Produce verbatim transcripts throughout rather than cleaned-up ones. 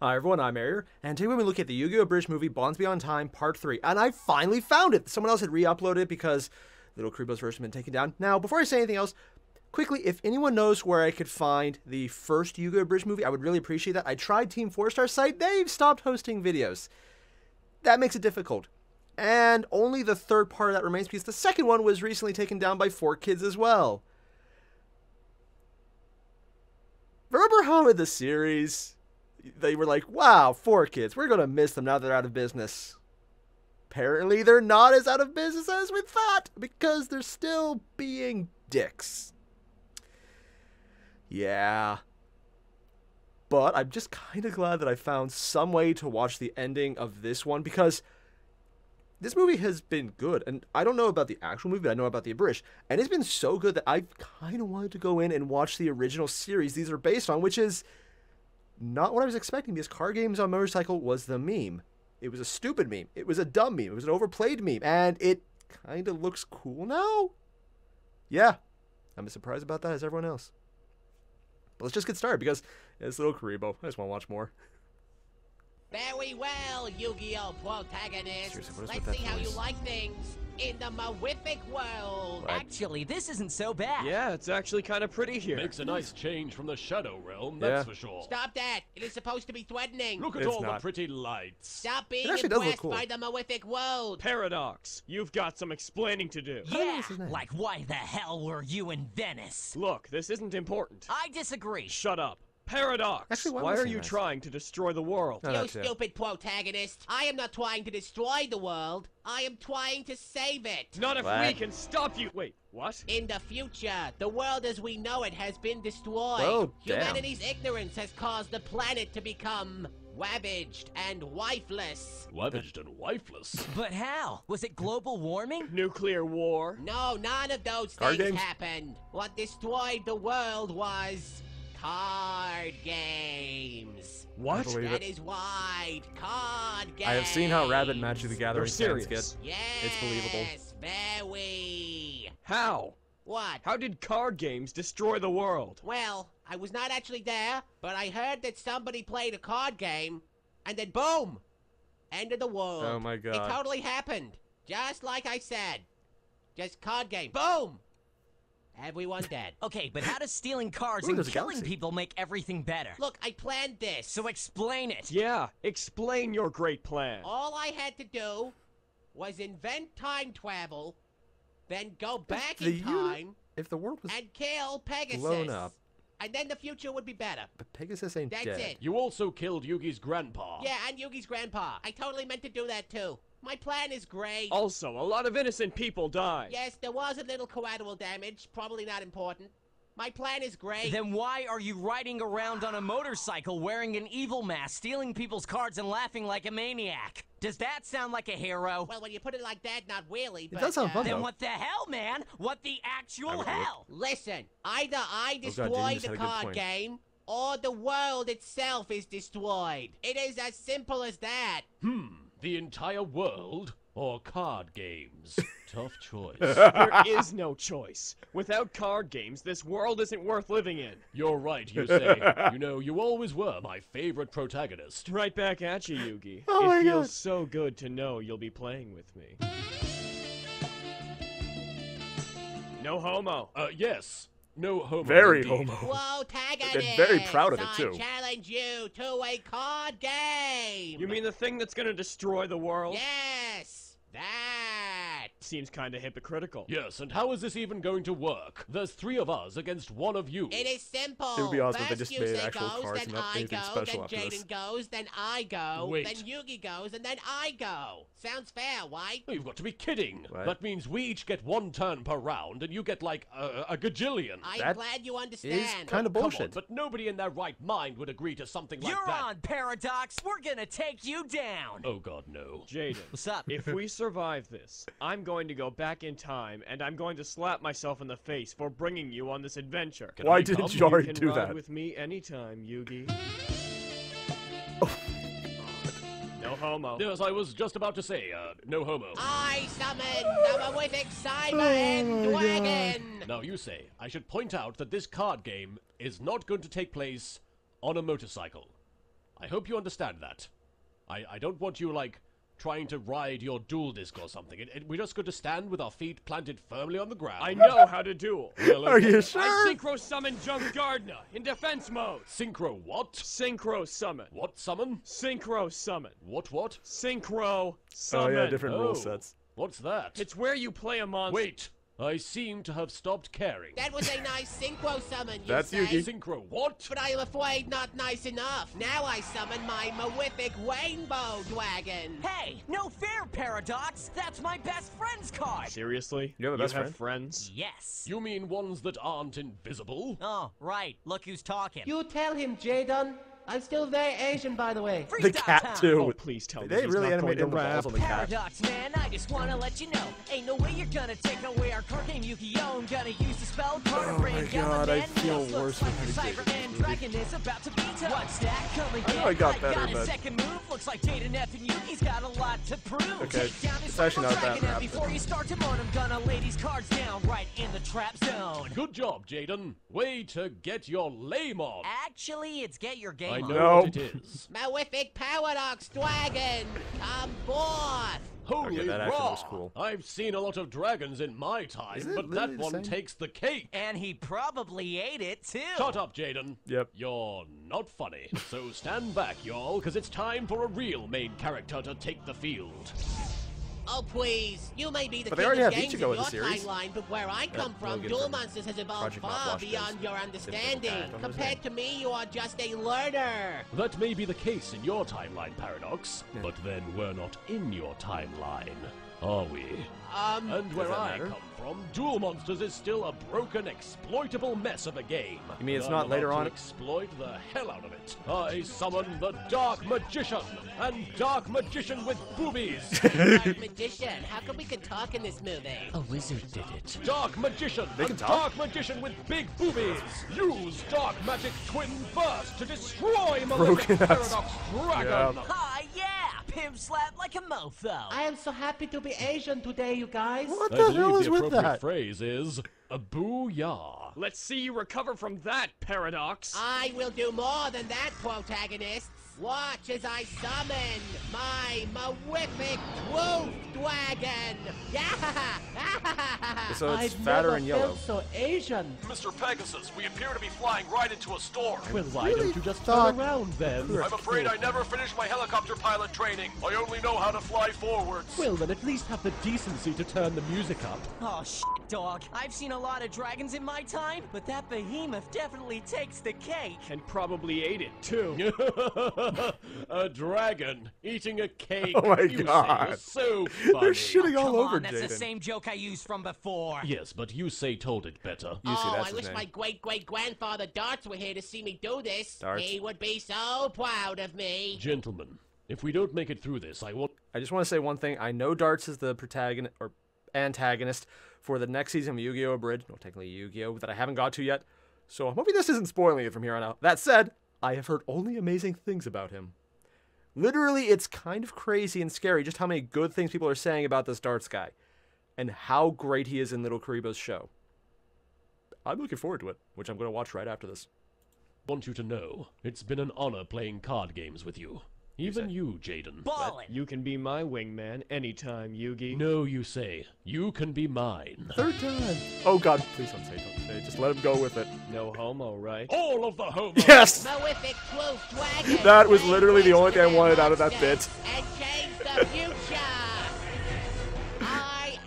Hi everyone, I'm Arier, and today we're going to look at the Yu-Gi-Oh! British movie Bonds Beyond Time Part three, and I finally found it! Someone else had re-uploaded it because LittleKuriboh's version had been taken down. Now, before I say anything else, quickly, if anyone knows where I could find the first Yu-Gi-Oh! British movie, I would really appreciate that. I tried Team Four Star site, they've stopped hosting videos. That makes it difficult. And only the third part of that remains, because the second one was recently taken down by four kids as well. Remember how in the series they were like, wow, four kids, we're going to miss them now they're out of business. Apparently they're not as out of business as we thought, because they're still being dicks. Yeah. But I'm just kind of glad that I found some way to watch the ending of this one, because this movie has been good. And I don't know about the actual movie, but I know about the British. And it's been so good that I kind of wanted to go in and watch the original series these are based on, which is not what I was expecting, because Car Games on Motorcycle was the meme. It was a stupid meme. It was a dumb meme. It was an overplayed meme. And it kind of looks cool now. Yeah. I'm as surprised about that as everyone else. But let's just get started, because it's LittleKuriboh. I just want to watch more. Very well, Yu-Gi-Oh! Protagonists. Let's see how you like things in the Moific world. What? Actually, this isn't so bad. Yeah, it's actually kind of pretty here. Makes a nice change from the Shadow Realm, yeah. That's for sure. Stop that. It is supposed to be threatening. Look at it's all not. The pretty lights. Stop being impressed cool. by the Moific world. Paradox, you've got some explaining to do. Yeah, like why the hell were you in Venice? Look, this isn't important. I disagree. Shut up. Paradox! Actually, why, why are you nice? trying to destroy the world? No, you stupid it. protagonist! I am not trying to destroy the world. I am trying to save it. Not if what? we can stop you. Wait, what? In the future, the world as we know it has been destroyed. Oh, Humanity's damn. ignorance has caused the planet to become ravaged and wifeless. Ravaged and wifeless? But how? Was it global warming? Nuclear war? No, none of those Card things games? happened. What destroyed the world was card games. What? That is wide. Card games. I have seen how rabid Magic the Gathering fans get. Yes, it's believable. Very. How? What? How did card games destroy the world? Well, I was not actually there, but I heard that somebody played a card game, and then boom, end of the world. Oh my god. It totally happened. Just like I said. Just card game. Boom. Everyone dead. Okay, but how does stealing cards Ooh, and killing people make everything better? Look, I planned this. So explain it. Yeah, explain your great plan. All I had to do was invent time travel, then go back in time if the world was and kill Pegasus. Blown up. And then the future would be better. But Pegasus ain't That's dead. That's it. You also killed Yugi's grandpa. Yeah, and Yugi's grandpa. I totally meant to do that too. My plan is great. Also, a lot of innocent people died. Yes, there was a little collateral damage. Probably not important. My plan is great. Then why are you riding around on a motorcycle wearing an evil mask, stealing people's cards and laughing like a maniac? Does that sound like a hero? Well, when you put it like that, not really. It but, does sound uh, fun, Then though. What the hell, man? What the actual hell? Look. Listen, either I destroy oh God, the card game, or the world itself is destroyed. It is as simple as that. Hmm. The entire world or card games? Tough choice. There is no choice. Without card games, this world isn't worth living in. You're right, Yusei. You know, you always were my favorite protagonist. Right back at you, Yugi. Oh my God. It feels so good to know you'll be playing with me. No homo. Uh, yes. No homo. Very indeed. homo. Whoa, tag it. They're very proud of it, too. I challenge you to a card game. You mean the thing that's going to destroy the world? Yes, that. Seems kind of hypocritical. Yes, and how is this even going to work? There's three of us against one of you. It is simple. It would be awesome if they just made actual goes, cards and not anything go, special after this. Then Jaden goes, then I go, Wait. then Yugi goes, and then I go. Sounds fair, right? Oh, you've got to be kidding. What? That means we each get one turn per round, and you get like a, a gajillion. I'm that glad you understand. It's kind of bullshit. On, but nobody in their right mind would agree to something like You're that. You're on, Paradox. We're going to take you down. Oh, God, no. Jaden. What's up? If we survive this, I'm going to go back in time, and I'm going to slap myself in the face for bringing you on this adventure. Can Why did you already do that? With me anytime, Yugi. Oh. No homo. Yes, I was just about to say, uh, no homo. I summon the Moific Cyber End Dragon. Now you say, I should point out that this card game is not going to take place on a motorcycle. I hope you understand that. I, I don't want you, like, trying to ride your duel disc or something. It, it, we're just going to stand with our feet planted firmly on the ground. I know how to duel. Well, okay. Are you sure? I synchro summon Junk Gardner in defense mode. Synchro what? Synchro summon. What summon? Synchro summon. What what? Synchro summon. Oh yeah, different oh. rule sets. What's that? It's where you play a monster. Wait. I seem to have stopped caring. That was a nice synchro summon, you That's say? Yugi. Synchro what? But I'm afraid not nice enough. Now I summon my Malefic Rainbow Dragon. Hey, no fair, Paradox. That's my best friend's card. Seriously? You have, a best you friend? have friends? Yes. You mean ones that aren't invisible? Oh, right. Look who's talking. You tell him, Jaden. I'm still very Asian, by the way. The cat, too. Oh, please tell me. They really animated the balls on the cat. Paradox, man, I just want to let you know. Ain't no way you're going to take away our card game, Yu-Gi-Oh! I'm going to use the spell card of Rain Gala, man. I feel worse than Cyber End Dragon is about to beat up. What's that coming in? I know I got better, but... got a second move. Looks like Jaden F and Yugi's got a lot to prove. Okay, it's actually not that bad. Before you start to moan, I'm going to lay these cards down right in the trap zone. Good job, Jaden. Way to get your lame on. Actually, it's get your game. I know what it is. Malefic Paradox Dragon, come forth! Holy okay, that raw! Cool. I've seen a lot of dragons in my time, but that one same? takes the cake. And he probably ate it too. Shut up, Jaden. Yep. You're not funny. So stand back, y'all, because it's time for a real main character to take the field. Oh please, you may be the but king of games in your timeline, but where I come yeah, from, Duel Monsters has evolved far beyond your understanding. Compared to me, you are just a learner. That may be the case in your timeline, Paradox, yeah. but then we're not in your timeline, are we? Um, and where I come from, Duel Monsters is still a broken, exploitable mess of a game. You mean it's You're not later on? Exploit the hell out of it. I summon the Dark Magician, and Dark Magician with boobies. Dark Magician, how come we can talk in this movie? A wizard did it. Dark Magician, they can talk? Dark Magician with big boobies. Use Dark Magic Twin Burst to destroy Malefic Paradox Dragon. Yeah. Ah, yeah! Pimp slap like a mofo. I am so happy to be Asian today, you guys. What the I hell is the with that? The phrase is a booyah. Let's see you recover from that, Paradox. I will do more than that, protagonists. Watch as I summon my Malefic Twoof Dragon. Yeah. So it's I've fatter never and yellow. Felt so Asian. Mister Pegasus, we appear to be flying right into a storm. Well, why really don't you just turn around then? I'm afraid I never finished my helicopter pilot training. I only know how to fly forwards. Well, then at least have the decency to turn the music up. Oh, shit, dog. I've seen a lot of dragons in my time, but that behemoth definitely takes the cake. And probably ate it, too. A dragon eating a cake. Oh my you god! Say so funny. They're shitting oh, all over on, that's Jaden. The same joke I used from before. Yes, but Yusei told it better. Yusei, oh, that's I wish name. my great great grandfather Dartz were here to see me do this. Dartz. He would be so proud of me. Gentlemen, if we don't make it through this, I will. I just want to say one thing. I know Dartz is the protagonist or antagonist for the next season of Yu-Gi-Oh! Abridged. Well, technically Yu-Gi-Oh! That I haven't got to yet. So I'm hoping this isn't spoiling it from here on out. That said, I have heard only amazing things about him. Literally, it's kind of crazy and scary just how many good things people are saying about this Dartz guy, and how great he is in LittleKuriboh's show. I'm looking forward to it, which I'm going to watch right after this. I want you to know, it's been an honor playing card games with you. Even Yusei. you, Jaden. Ballin'! You can be my wingman anytime, Yugi. No, Yusei. You can be mine. Third time! Oh god, please don't say don't say. Just let him go with it. No homo, right? All of the homo! Yes! Malefic Twoof Dragon! That was literally the only thing I wanted out of that bit. And change the future! I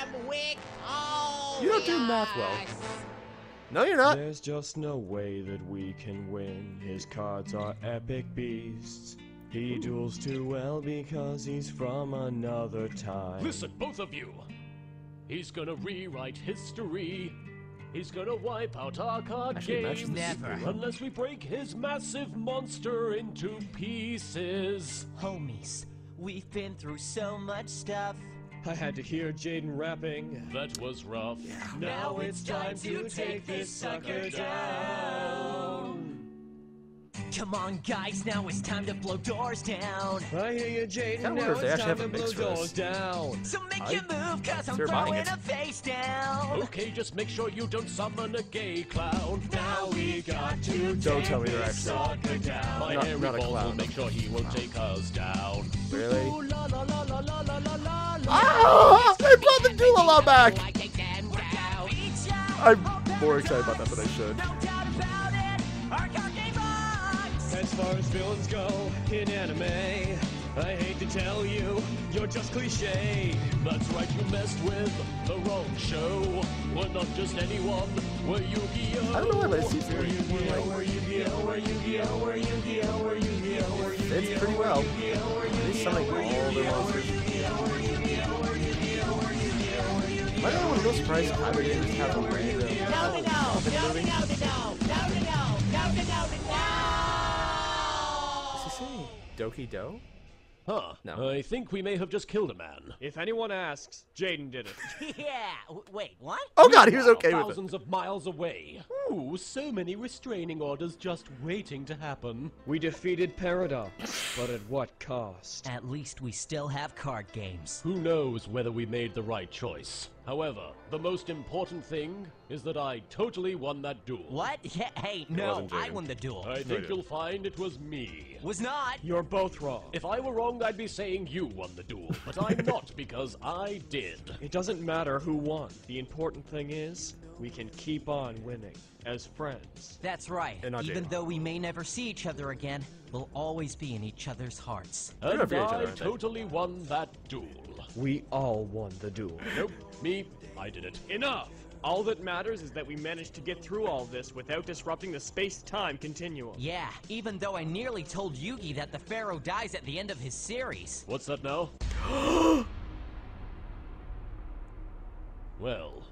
am Wick-O-Yas. You don't do math well. No, you're not. There's just no way that we can win. His cards are epic beasts. He duels too well because he's from another time. Listen, both of you. He's gonna rewrite history. He's gonna wipe out our card games. Never. Unless we break his massive monster into pieces. Homies, we've been through so much stuff. I had to hear Jaden rapping. That was rough. Yeah. Now it's time to take this sucker down. Come on, guys, now it's time to blow doors down. I hear you, Jaden. I wonder if they actually have a mix for us. So make I, your move, cause I'm throwing it. a face down. Okay, just make sure you don't summon a gay clown. Now we got to don't tell me they're actually down. My not, hairy not a clown. Will make sure he won't oh. take us down. Really? Ah! They brought the Doolala back! I'm more excited about that than I should. As far as villains go in anime, I hate to tell you, you're just cliche. That's right, you messed with the wrong show. We're not just anyone, we're Yu-Gi-Oh! I don't know what that season is. We're Yu-Gi-Oh! We're Yu-Gi-Oh! We're Yu-Gi-Oh! We're Yu-Gi-Oh! We're Yu-Gi-Oh! It's pretty well. They sound like all the monsters. I don't know what those price ever did is have a brand new. No, no, no, no, no, no, no, no, no, no, no. Doki Do? Huh. No. I think we may have just killed a man. If anyone asks, Jaden did it. Yeah. W wait, what? Oh god, he was okay with it. Thousands of miles away. Ooh, so many restraining orders just waiting to happen. We defeated Paradox, but at what cost? At least we still have card games. Who knows whether we made the right choice. However, the most important thing is that I totally won that duel. What? Yeah, hey, no, I won the duel. I think you'll find it was me. Was not. You're both wrong. If I were wrong, I'd be saying you won the duel, but I'm not because I did. It doesn't matter who won. The important thing is we can keep on winning as friends. That's right. Even though we may never see each other again, we'll always be in each other's hearts. And I totally won that duel. We all won the duel. Nope. Me, I did it. Enough! All that matters is that we managed to get through all this without disrupting the space-time continuum. Yeah, even though I nearly told Yugi that the Pharaoh dies at the end of his series. What's that now? Well...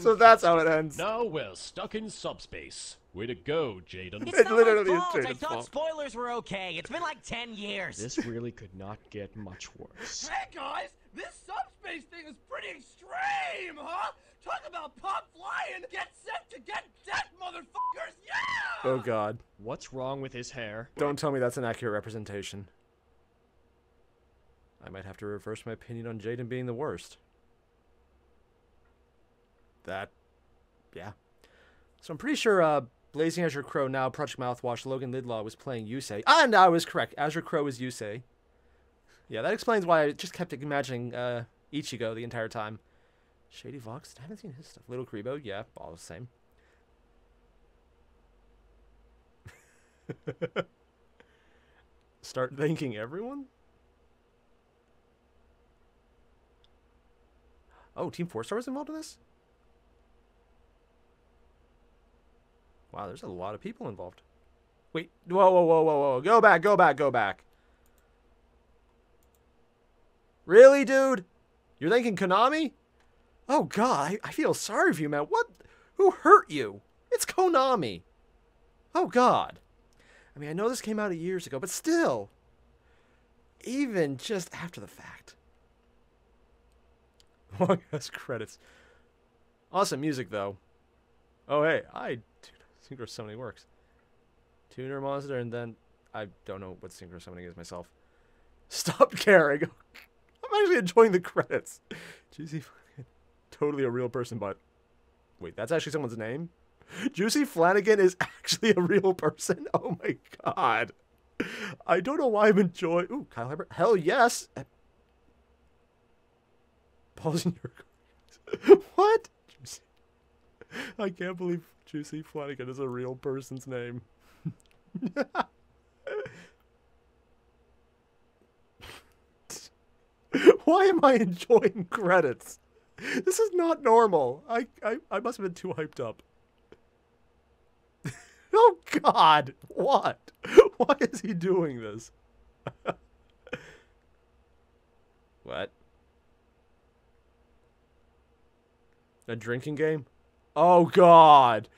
So that's how it ends. Now we're stuck in subspace. Way to go, Jaden. It's, it's not literally my fault. I thought fault. spoilers were okay. It's been like ten years. This really could not get much worse. Hey, guys! This subspace thing is pretty extreme, huh? Talk about pop flying! Get set to get death, motherfuckers! Yeah! Oh, God. What's wrong with his hair? Don't tell me that's an accurate representation. I might have to reverse my opinion on Jaden being the worst. That, yeah. So I'm pretty sure uh, Blazing Azure Crow, now Project Mouthwash, Logan Lidlaw was playing Yusei. And I was correct. Azure Crow is Yusei. Yeah, that explains why I just kept imagining uh, Ichigo the entire time. Shady Vox? I haven't seen his stuff. LittleKuriboh? Yeah, all the same. Start thanking everyone? Oh, Team Four Star was involved in this? Wow, there's a lot of people involved. Wait, whoa, whoa, whoa, whoa, whoa. Go back, go back, go back. Really, dude? You're thinking Konami? Oh, God, I, I feel sorry for you, man. What? Who hurt you? It's Konami. Oh, God. I mean, I know this came out years ago, but still. Even just after the fact. Long ass credits. Awesome music, though. Oh, hey, I... Synchro summoning works. Tuner monster, and then I don't know what synchro summoning is myself. Stop caring. I'm actually enjoying the credits. Juicy Flanagan. Totally a real person, but wait, that's actually someone's name? Juicy Flanagan is actually a real person? Oh my god. I don't know why I'm enjoying. Ooh, Kyle Hebert. Hell yes. Pausing your What? Juicy. I can't believe Juicy Flanagan is a real person's name. Why am I enjoying credits? This is not normal. I, I, I must have been too hyped up. Oh God, what? Why is he doing this? What? A drinking game? Oh, God.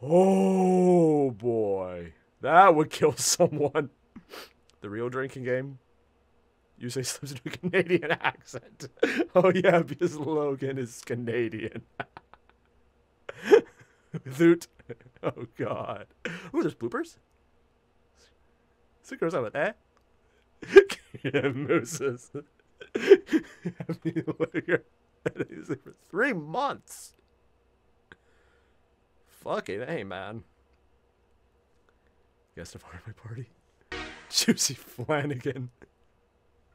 Oh, boy. That would kill someone. The real drinking game? Yusei slips into a Canadian accent. Oh yeah, because Logan is Canadian. Zoot. Oh god. Ooh, there's bloopers? Secrets out of that. Yeah, Moses. Have me longer. For three months. Fuck it, hey man. Guest of honor my party. Juicy Flanagan.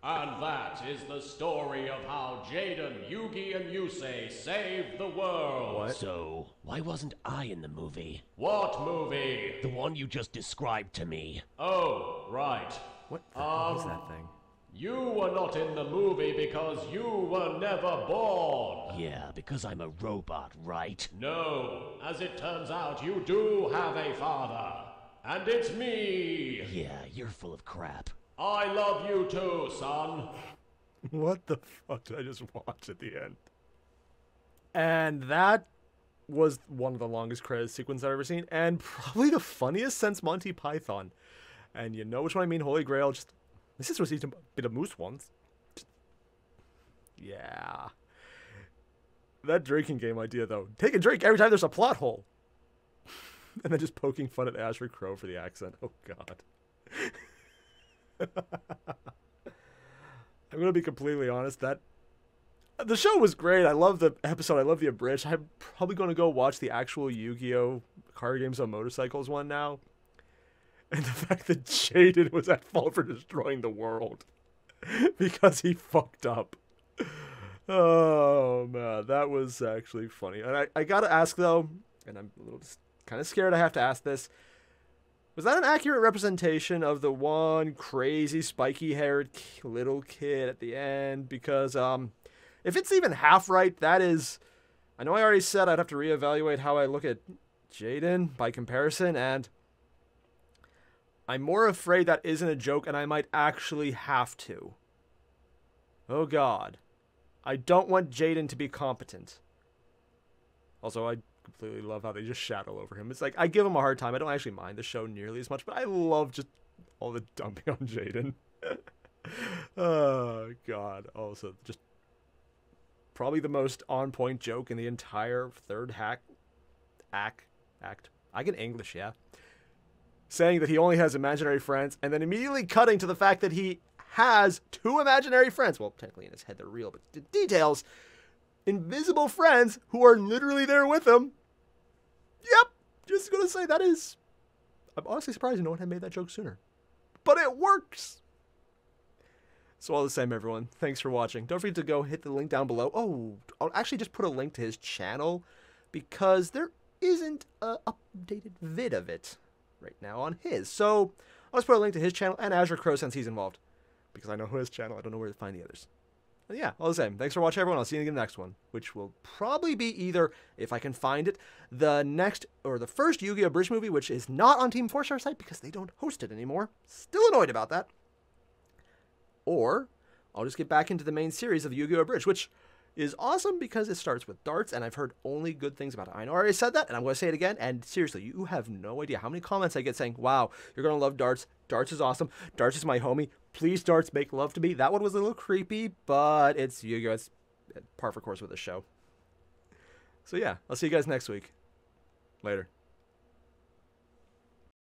And that is the story of how Jaden, Yugi, and Yusei saved the world. What? So, why wasn't I in the movie? What movie? The one you just described to me. Oh, right. What the um, hell is that thing? You were not in the movie because you were never born. Yeah, because I'm a robot, right? No, as it turns out, you do have a father. And it's me. Yeah, you're full of crap. I love you too, son. What the fuck did I just watch at the end? And that was one of the longest credit sequences I've ever seen, and probably the funniest since Monty Python. And you know which one I mean, Holy Grail. Just my sister was eating a bit of moose once. Just, yeah. That drinking game idea, though. Take a drink every time there's a plot hole. And then just poking fun at Azure Crow for the accent. Oh, God. I'm gonna be completely honest, that the show was great. I love the episode, I love the abridged. I'm probably gonna go watch the actual Yu-Gi-Oh! Card Games on Motorcycles one now, and the fact that Jaden was at fault for destroying the world because he fucked up. Oh man, that was actually funny. And I, I gotta ask though, and I'm a little kind of scared I have to ask this. Was that an accurate representation of the one crazy spiky-haired little kid at the end? Because um, if it's even half right, that is... I know I already said I'd have to reevaluate how I look at Jaden by comparison, and I'm more afraid that isn't a joke, and I might actually have to. Oh, God. I don't want Jaden to be competent. Also, I... completely love how they just shadow over him. It's like, I give him a hard time. I don't actually mind the show nearly as much, but I love just all the dumping on Jaden. Oh, God. Also, just probably the most on-point joke in the entire third hack, act, act. I can English, yeah. Saying that he only has imaginary friends, and then immediately cutting to the fact that he has two imaginary friends. Well, technically in his head they're real, but the details... invisible friends who are literally there with him. Yep, just gonna say that is... I'm honestly surprised no one had made that joke sooner. But it works! So all the same, everyone, thanks for watching. Don't forget to go hit the link down below. Oh, I'll actually just put a link to his channel because there isn't an updated vid of it right now on his. So I'll just put a link to his channel and Azure Crow since he's involved. Because I know his channel, I don't know where to find the others. Yeah, all the same. Thanks for watching, everyone. I'll see you again in the next one, which will probably be either, if I can find it, the next or the first Yu-Gi-Oh! Bridge movie, which is not on Team Four Star site because they don't host it anymore. Still annoyed about that. Or I'll just get back into the main series of Yu-Gi-Oh! Bridge, which is awesome because it starts with Dartz, and I've heard only good things about it. I know I already said that, and I'm going to say it again. And seriously, you have no idea how many comments I get saying, wow, you're going to love Dartz. Dartz is awesome. Dartz is my homie. Please, Dartz, make love to me. That one was a little creepy, but it's Yu-Gi-Oh! It's par for course with this show. So yeah, I'll see you guys next week. Later.